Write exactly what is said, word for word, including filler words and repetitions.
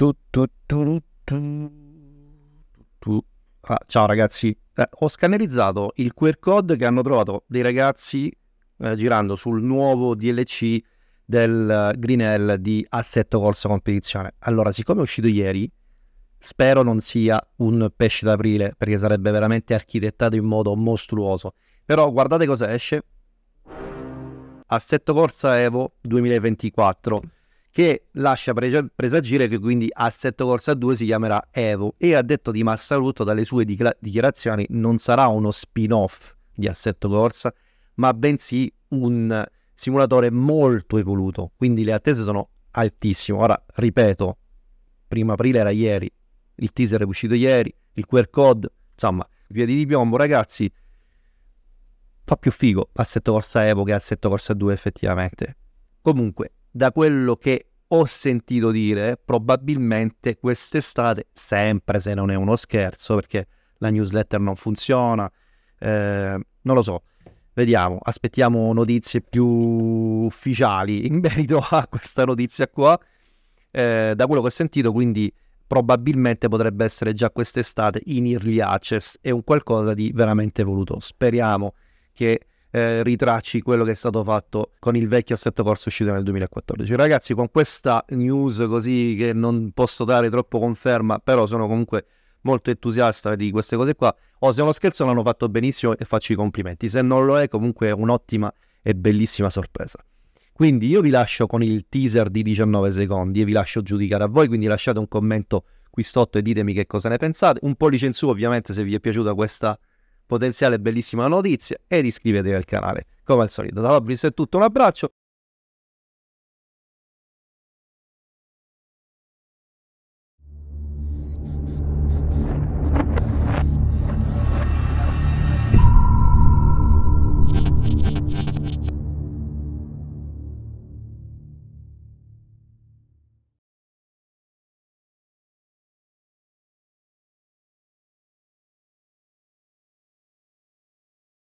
Tu, tu, tu, tu, tu. Ah, ciao ragazzi, eh, ho scannerizzato il Q R code che hanno trovato dei ragazzi eh, girando sul nuovo D L C del Green Hell di Assetto Corsa Competizione. Allora, siccome è uscito ieri, spero non sia un pesce d'aprile, perché sarebbe veramente architettato in modo mostruoso. Però guardate cosa esce: Assetto Corsa Evo duemilaventiquattro, che lascia presagire che quindi Assetto Corsa due si chiamerà Evo, e a detto di Massaruto, dalle sue dichiarazioni, non sarà uno spin-off di Assetto Corsa, ma bensì un simulatore molto evoluto. Quindi le attese sono altissime. Ora, ripeto, primo aprile era ieri, il teaser è uscito ieri, il Q R code, insomma, via di ripiombo, ragazzi. Fa più figo Assetto Corsa Evo che Assetto Corsa due, effettivamente. Comunque, da quello che ho sentito dire, probabilmente quest'estate, sempre se non è uno scherzo, perché la newsletter non funziona, eh, non lo so, vediamo, aspettiamo notizie più ufficiali in merito a questa notizia qua. Eh, da quello che ho sentito, quindi probabilmente potrebbe essere già quest'estate in early access, è un qualcosa di veramente voluto. Speriamo che Eh, ritracci quello che è stato fatto con il vecchio Assetto Corsa uscito nel duemilaquattordici. Ragazzi, con questa news così che non posso dare troppo conferma, però sono comunque molto entusiasta di queste cose qua. Oh, se è uno scherzo l'hanno fatto benissimo e faccio i complimenti, se non lo è comunque è un'ottima e bellissima sorpresa. Quindi io vi lascio con il teaser di diciannove secondi e vi lascio giudicare a voi, quindi lasciate un commento qui sotto e ditemi che cosa ne pensate, un pollice in su ovviamente se vi è piaciuta questa potenziale bellissima notizia, ed iscrivetevi al canale come al solito. Da Robbins è tutto, un abbraccio